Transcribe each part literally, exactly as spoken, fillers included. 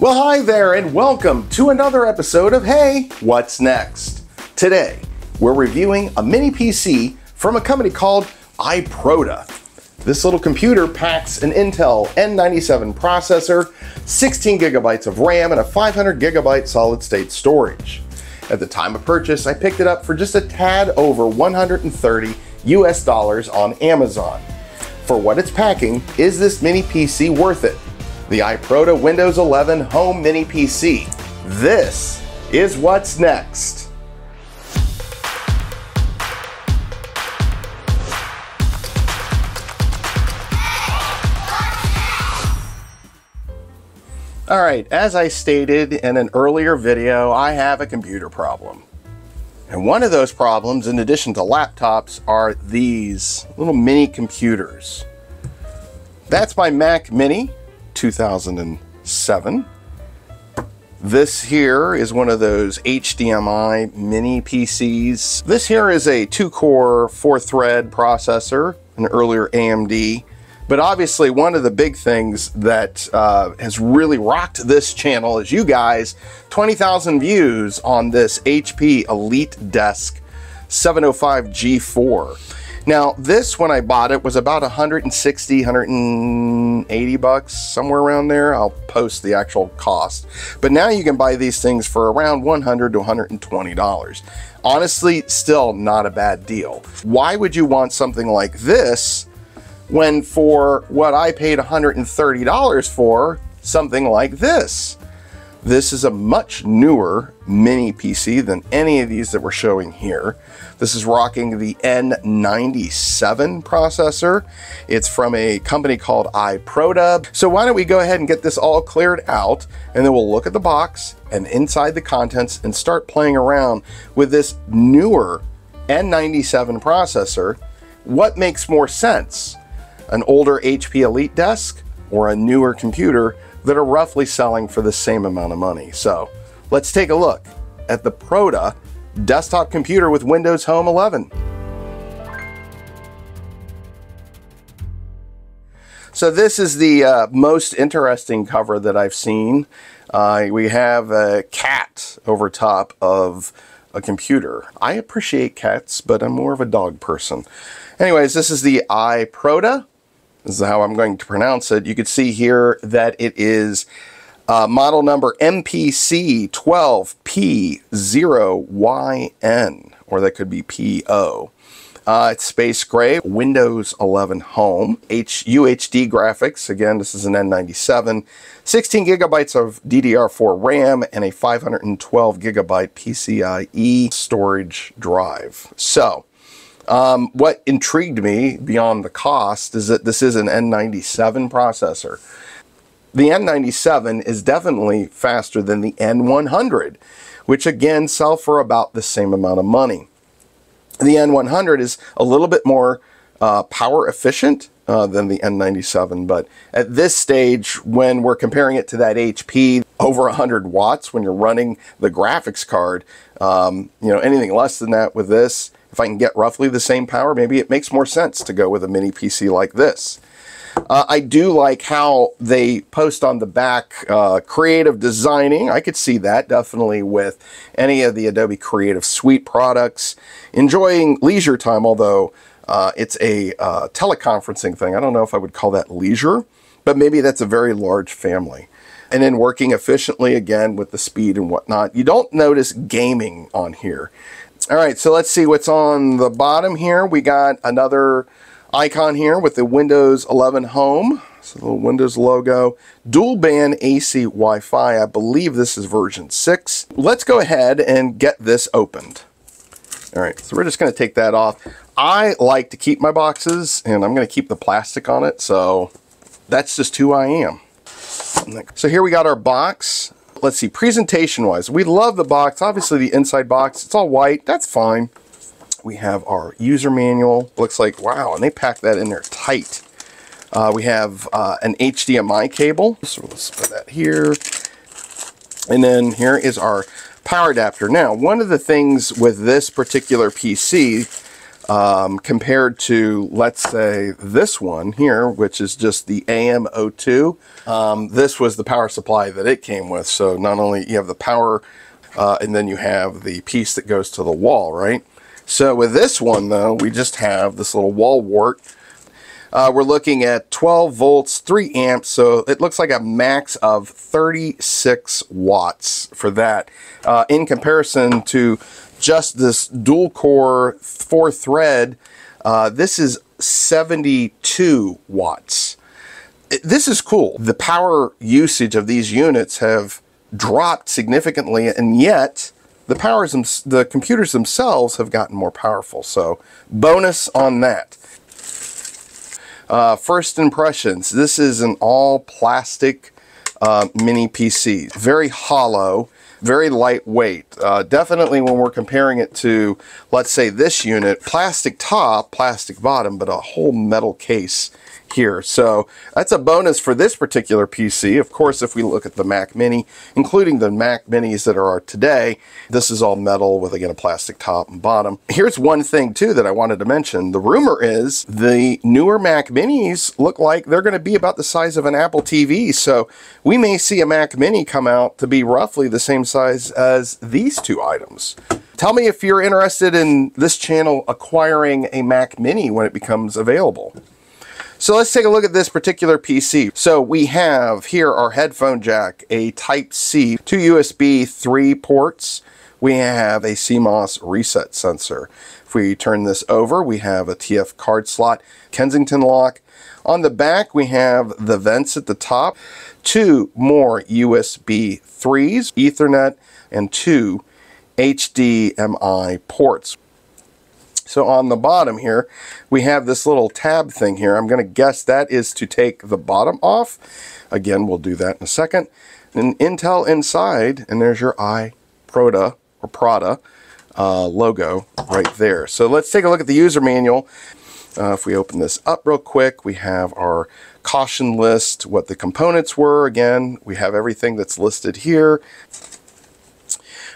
Well, hi there, and welcome to another episode of Hey, What's Next? Today, we're reviewing a mini P C from a company called iProda. This little computer packs an Intel N ninety-seven processor, sixteen gigabytes of RAM, and a five hundred gigabyte solid-state storage. At the time of purchase, I picked it up for just a tad over one hundred thirty US dollars on Amazon. For what it's packing, is this mini P C worth it? The iProda Windows eleven Home Mini P C. This is what's next. All right, as I stated in an earlier video, I have a computer problem. And one of those problems, in addition to laptops, are these little mini computers. That's my Mac Mini. two thousand seven. This here is one of those H D M I mini P Cs. This here is a two-core, four-thread processor, an earlier A M D. But obviously one of the big things that uh, has really rocked this channel is you guys, twenty thousand views on this H P Elite Desk seven oh five G four. Now this, when I bought it, was about one hundred sixty, one hundred eighty bucks, somewhere around there. I'll post the actual cost. But now you can buy these things for around one hundred to one hundred twenty dollars. Honestly, still not a bad deal. Why would you want something like this when for what I paid one hundred thirty dollars for, something like this? This is a much newer mini P C than any of these that we're showing here. This is rocking the N ninety-seven processor. It's from a company called iProda. So why don't we go ahead and get this all cleared out, and then we'll look at the box and inside the contents and start playing around with this newer N ninety-seven processor. What makes more sense? An older H P Elite desk or a newer computer that are roughly selling for the same amount of money? So let's take a look at the iProda desktop computer with Windows Home eleven. So this is the uh, most interesting cover that I've seen. Uh, we have a cat over top of a computer. I appreciate cats, but I'm more of a dog person. Anyways, this is the iProda. This is how I'm going to pronounce it. You can see here that it is uh, model number M P C twelve P zero Y N, or that could be P O. Uh, it's space gray, Windows eleven Home, H U H D graphics. Again, this is an N ninety-seven, sixteen gigabytes of D D R four RAM, and a five hundred twelve gigabyte PCIe storage drive. So, Um, what intrigued me beyond the cost is that this is an N ninety-seven processor. The N ninety-seven is definitely faster than the N one hundred, which again sell for about the same amount of money. The N one hundred is a little bit more uh, power efficient uh, than the N ninety-seven, but at this stage, when we're comparing it to that H P, over one hundred watts when you're running the graphics card, um, you know, anything less than that with this, if I can get roughly the same power, maybe it makes more sense to go with a mini P C like this. Uh, I do like how they post on the back uh, creative designing. I could see that definitely with any of the Adobe Creative Suite products. Enjoying leisure time, although uh, it's a uh, teleconferencing thing. I don't know if I would call that leisure, but maybe that's a very large family. And then working efficiently again with the speed and whatnot. You don't notice gaming on here. All right, so let's see what's on the bottom here. We got another icon here with the Windows eleven Home. It's a little Windows logo. Dual band A C Wi-Fi. I believe this is version six. Let's go ahead and get this opened. All right, so we're just gonna take that off. I like to keep my boxes, and I'm gonna keep the plastic on it, so that's just who I am. So here we got our box. Let's see, presentation-wise, we love the box. Obviously, the inside box, it's all white. That's fine. We have our user manual. Looks like, wow, and they packed that in there tight. Uh, we have uh, an H D M I cable. So let's put that here. And then here is our power adapter. Now, one of the things with this particular P C um, compared to, let's say, this one here, which is just the A M zero two. Um, this was the power supply that it came with. So not only you have the power, uh, and then you have the piece that goes to the wall, right? So with this one, though, we just have this little wall wart. Uh, we're looking at twelve volts, three amps, so it looks like a max of thirty-six watts for that. Uh, in comparison to just this dual-core four-thread, uh, this is seventy-two watts. It, this is cool. The power usage of these units have dropped significantly, and yet the powers, the computers themselves have gotten more powerful, so bonus on that. Uh, first impressions, this is an all plastic uh, mini P C. Very hollow, very lightweight. Uh, definitely when we're comparing it to, let's say, this unit, plastic top, plastic bottom, but a whole metal case here. So that's a bonus for this particular P C. Of course, if we look at the Mac Mini, including the Mac Minis that are today, this is all metal with, again, a plastic top and bottom. Here's one thing too that I wanted to mention. The rumor is the newer Mac Minis look like they're going to be about the size of an Apple T V. So we may see a Mac Mini come out to be roughly the same size as these two items. Tell me if you're interested in this channel acquiring a Mac Mini when it becomes available. So let's take a look at this particular P C. So we have here our headphone jack, a Type C, two U S B three ports. We have a C MOS reset sensor. If we turn this over, we have a T F card slot, Kensington lock. On the back, we have the vents at the top, two more U S B threes, Ethernet, and two H D M I ports. So on the bottom here, we have this little tab thing here. I'm going to guess that is to take the bottom off. Again, we'll do that in a second. And Intel inside, and there's your iProda or Prada uh, logo right there. So let's take a look at the user manual. Uh, if we open this up real quick, we have our caution list, what the components were. Again, we have everything that's listed here.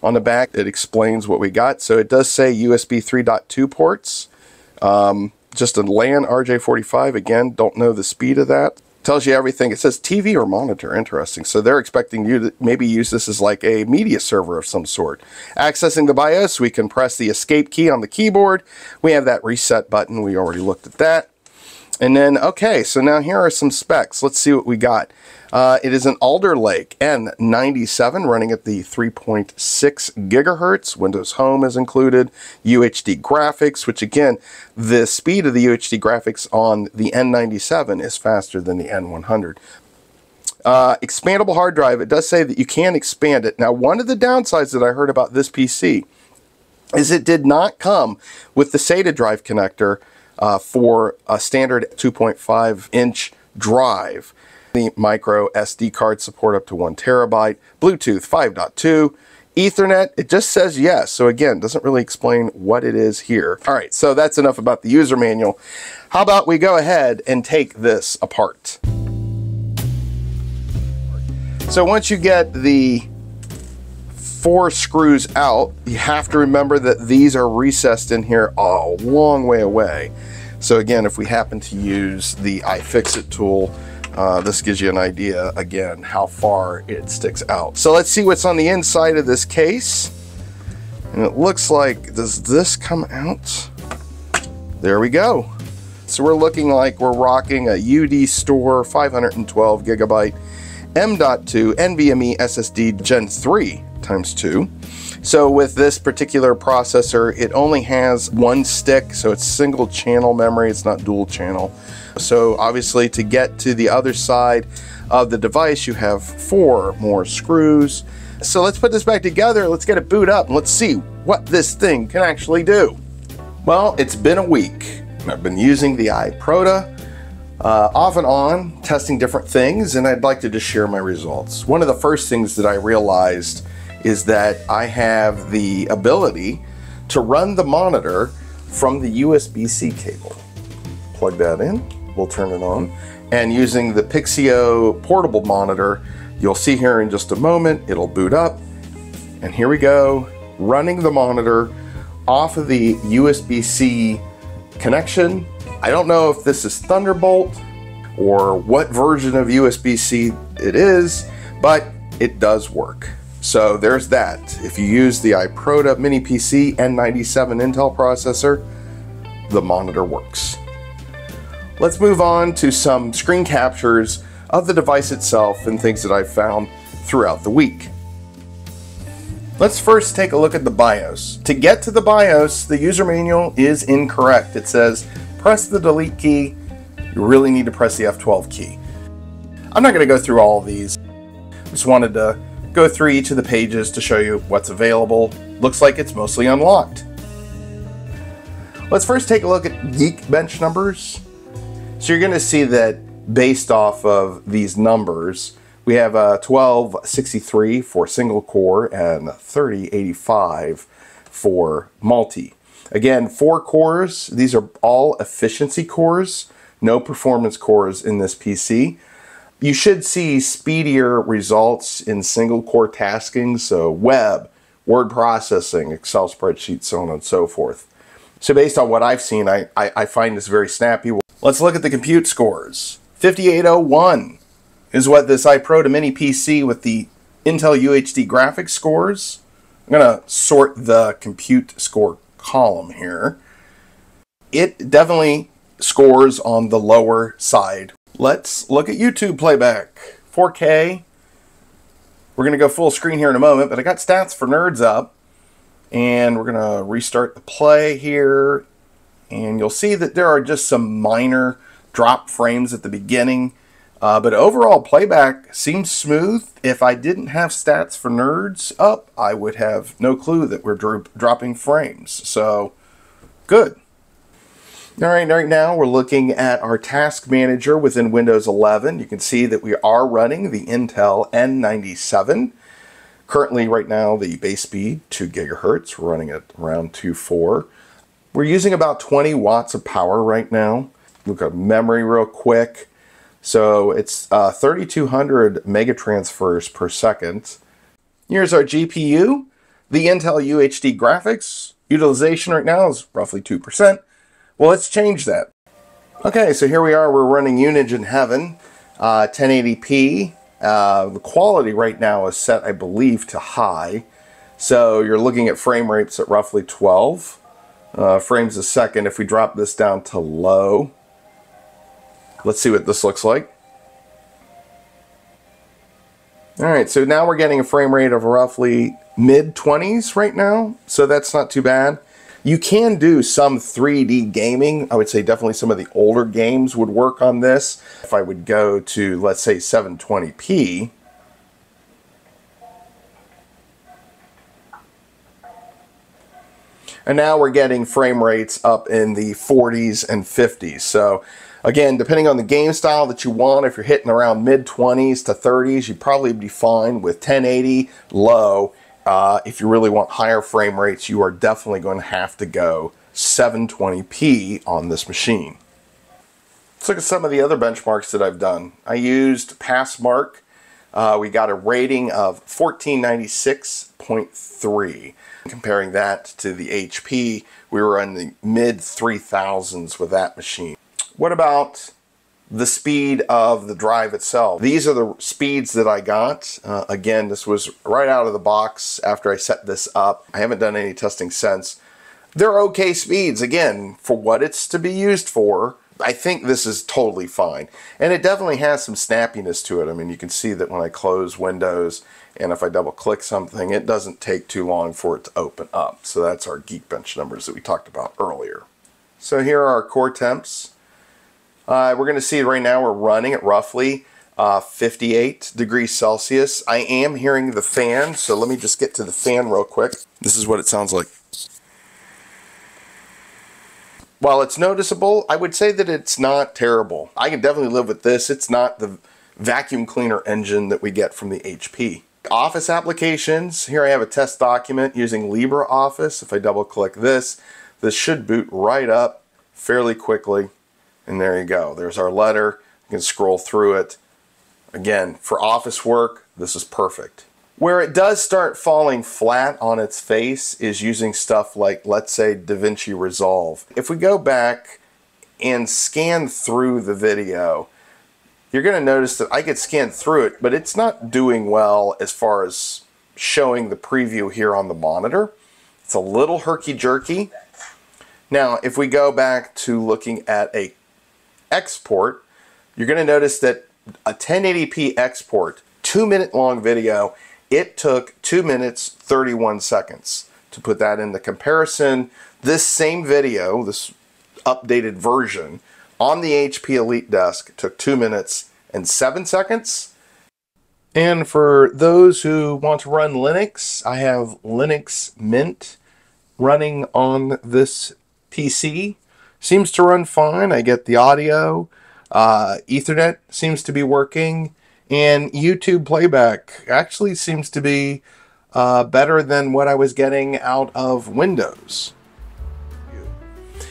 On the back, it explains what we got. So it does say U S B three point two ports. Um, just a LAN R J forty-five. Again, don't know the speed of that. Tells you everything. It says T V or monitor. Interesting. So they're expecting you to maybe use this as like a media server of some sort. Accessing the BIOS, we can press the escape key on the keyboard. We have that reset button. We already looked at that. And then, okay, so now here are some specs. Let's see what we got. Uh, it is an Alder Lake N ninety-seven running at the three point six gigahertz. Windows Home is included. U H D graphics, which again, the speed of the U H D graphics on the N ninety-seven is faster than the N one hundred. Uh, expandable hard drive. It does say that you can expand it. Now, one of the downsides that I heard about this P C is it did not come with the SATA drive connector Uh, for a standard two point five inch drive. The micro S D card support up to one terabyte, Bluetooth five point two, Ethernet, it just says yes. So again, doesn't really explain what it is here. All right, so that's enough about the user manual. How about we go ahead and take this apart? So once you get the four screws out, you have to remember that these are recessed in here a long way away. So again, if we happen to use the iFixit tool, uh, this gives you an idea, again, how far it sticks out. So let's see what's on the inside of this case. And it looks like, does this come out? There we go. So we're looking like we're rocking a U D Store five hundred twelve gigabyte M dot two NVMe S S D Gen three times two. So with this particular processor, it only has one stick, so it's single channel memory, it's not dual channel. So obviously to get to the other side of the device, you have four more screws. So let's put this back together, let's get it boot up, and let's see what this thing can actually do. Well, it's been a week. I've been using the iProda Uh, off and on, testing different things, and I'd like to just share my results. One of the first things that I realized is that I have the ability to run the monitor from the U S B C cable. Plug that in, we'll turn it on, and using the Pixio portable monitor, you'll see here in just a moment, it'll boot up, and here we go, running the monitor off of the U S B C connection. I don't know if this is Thunderbolt or what version of U S B C it is, but it does work. So there's that. If you use the iProda mini P C N ninety-seven Intel processor, the monitor works. Let's move on to some screen captures of the device itself and things that I've found throughout the week. Let's first take a look at the BIOS. To get to the BIOS, the user manual is incorrect. It says, press the delete key. You really need to press the F twelve key. I'm not gonna go through all of these. Just wanted to go through each of the pages to show you what's available. Looks like it's mostly unlocked. Let's first take a look at Geekbench numbers. So you're gonna see that based off of these numbers, we have a twelve sixty-three for single core and thirty eighty-five for multi. Again, four cores. These are all efficiency cores, no performance cores in this P C. You should see speedier results in single core tasking, so web, word processing, Excel spreadsheets, so on and so forth. So based on what I've seen, I, I, I find this very snappy. Let's look at the compute scores. fifty-eight oh one. Is what this iProda mini P C with the Intel U H D graphics scores. I'm gonna sort the compute score column here. It definitely scores on the lower side. Let's look at YouTube playback, four K. We're gonna go full screen here in a moment, but I got Stats for Nerds up and we're gonna restart the play here. And you'll see that there are just some minor drop frames at the beginning. Uh, but overall playback seems smooth. If I didn't have Stats for Nerds up, I would have no clue that we're dro dropping frames. So good. All right, right now we're looking at our task manager within Windows eleven. You can see that we are running the Intel N ninety-seven. Currently right now the base speed two gigahertz, we're running at around two point four. We're using about twenty watts of power right now. Look at memory real quick. So it's uh, thirty-two hundred megatransfers per second. Here's our G P U, the Intel U H D graphics. Utilization right now is roughly two percent. Well, let's change that. Okay, so here we are, we're running Unigine Heaven, uh, ten eighty p. Uh, the quality right now is set, I believe, to high. So you're looking at frame rates at roughly twelve uh, frames a second. If we drop this down to low, let's see what this looks like. All right, so now we're getting a frame rate of roughly mid twenties right now, so that's not too bad. You can do some three D gaming. I would say definitely some of the older games would work on this. If I would go to, let's say, seven twenty p, and now we're getting frame rates up in the forties and fifties. So again, depending on the game style that you want, if you're hitting around mid twenties to thirties, you'd probably be fine with ten eighty low. Uh, if you really want higher frame rates, you are definitely going to have to go seven twenty p on this machine. Let's look at some of the other benchmarks that I've done. I used Passmark. Uh, we got a rating of fourteen ninety-six point three. Comparing that to the H P, we were in the mid three thousands with that machine. What about the speed of the drive itself? These are the speeds that I got. Uh, again, this was right out of the box after I set this up. I haven't done any testing since. They're okay speeds, again, for what it's to be used for. I think this is totally fine. And it definitely has some snappiness to it. I mean, you can see that when I close Windows and if I double click something, it doesn't take too long for it to open up. So that's our Geekbench numbers that we talked about earlier. So here are our core temps. Uh, we're going to see right now we're running at roughly uh, fifty-eight degrees Celsius. I am hearing the fan, so let me just get to the fan real quick. This is what it sounds like. While it's noticeable, I would say that it's not terrible. I can definitely live with this. It's not the vacuum cleaner engine that we get from the H P. Office applications. Here I have a test document using LibreOffice. If I double click this, this should boot right up fairly quickly. And there you go, there's our letter. You can scroll through it. Again, for office work, this is perfect. Where it does start falling flat on its face is using stuff like, let's say, DaVinci Resolve. If we go back and scan through the video, you're going to notice that I could scan through it, but it's not doing well as far as showing the preview here on the monitor. It's a little herky-jerky. Now, if we go back to looking at a export, you're going to notice that a ten eighty p export, two-minute long video, it took two minutes, thirty-one seconds. To put that into comparison, this same video, this updated version, on the H P Elite Desk took two minutes and seven seconds. And for those who want to run Linux, I have Linux Mint running on this P C. Seems to run fine. I get the audio. Uh, Ethernet seems to be working. And YouTube playback actually seems to be uh, better than what I was getting out of Windows.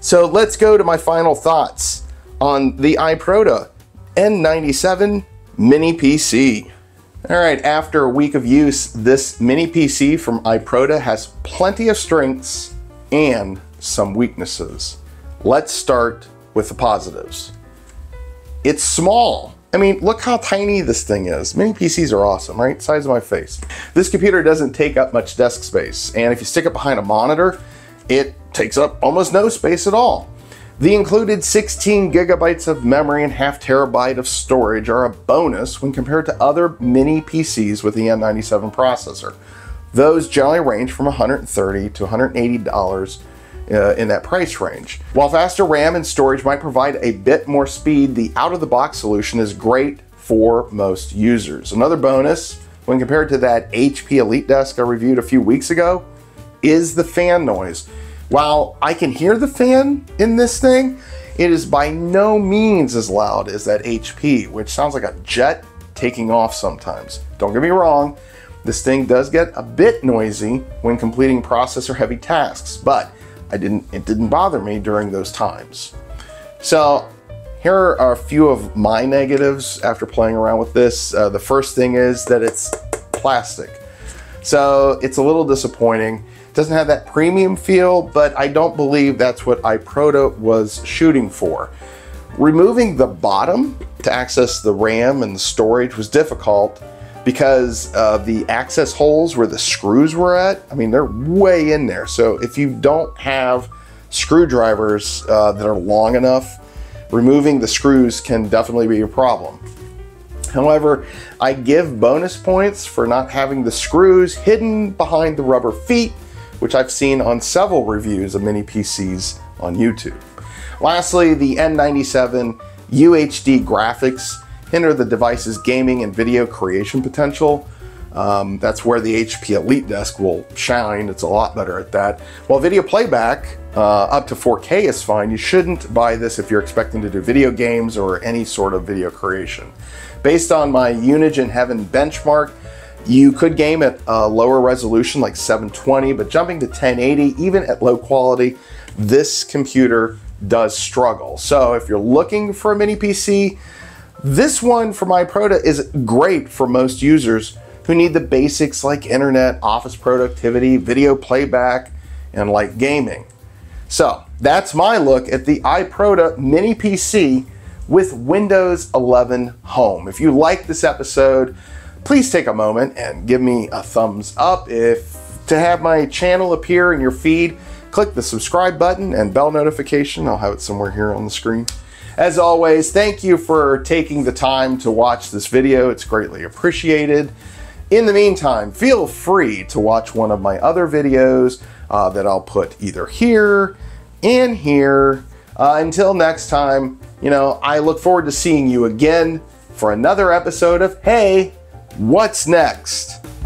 So let's go to my final thoughts on the iProda N ninety-seven Mini P C. All right, after a week of use, this Mini P C from iProda has plenty of strengths and some weaknesses. Let's start with the positives. It's small. I mean, look how tiny this thing is. Mini P Cs are awesome, right? Size of my face. This computer doesn't take up much desk space, and if you stick it behind a monitor, it takes up almost no space at all. The included sixteen gigabytes of memory and half terabyte of storage are a bonus when compared to other mini P Cs with the N ninety-seven processor. Those generally range from one hundred thirty to one hundred eighty dollars uh, in that price range. While faster RAM and storage might provide a bit more speed, the out-of-the-box solution is great for most users. Another bonus, when compared to that H P Elite Desk I reviewed a few weeks ago, is the fan noise. While I can hear the fan in this thing, it is by no means as loud as that H P, which sounds like a jet taking off sometimes. Don't get me wrong, this thing does get a bit noisy when completing processor-heavy tasks, but I didn't, it didn't bother me during those times. So here are a few of my negatives after playing around with this. Uh, the first thing is that it's plastic. So it's a little disappointing. Doesn't have that premium feel, but I don't believe that's what iProda was shooting for. Removing the bottom to access the RAM and the storage was difficult because of the access holes where the screws were at. I mean, they're way in there. So if you don't have screwdrivers uh, that are long enough, removing the screws can definitely be a problem. However, I give bonus points for not having the screws hidden behind the rubber feet, which I've seen on several reviews of mini P Cs on YouTube. Lastly, the N ninety-seven U H D graphics hinder the device's gaming and video creation potential. Um, that's where the H P Elite Desk will shine. It's a lot better at that. While video playback uh, up to four K is fine, you shouldn't buy this if you're expecting to do video games or any sort of video creation. Based on my Unigine Heaven benchmark, you could game at a lower resolution like seven twenty, but jumping to ten eighty, even at low quality, this computer does struggle. So if you're looking for a mini P C, this one from iProda is great for most users who need the basics like internet, office productivity, video playback, and like gaming. So that's my look at the iProda Mini P C with Windows eleven Home. If you like this episode, please take a moment and give me a thumbs up. If to have my channel appear in your feed, click the subscribe button and bell notification. I'll have it somewhere here on the screen. As always, thank you for taking the time to watch this video. It's greatly appreciated. In the meantime, feel free to watch one of my other videos uh, that I'll put either here and here. Uh, until next time, you know, I look forward to seeing you again for another episode of Hey! What's next?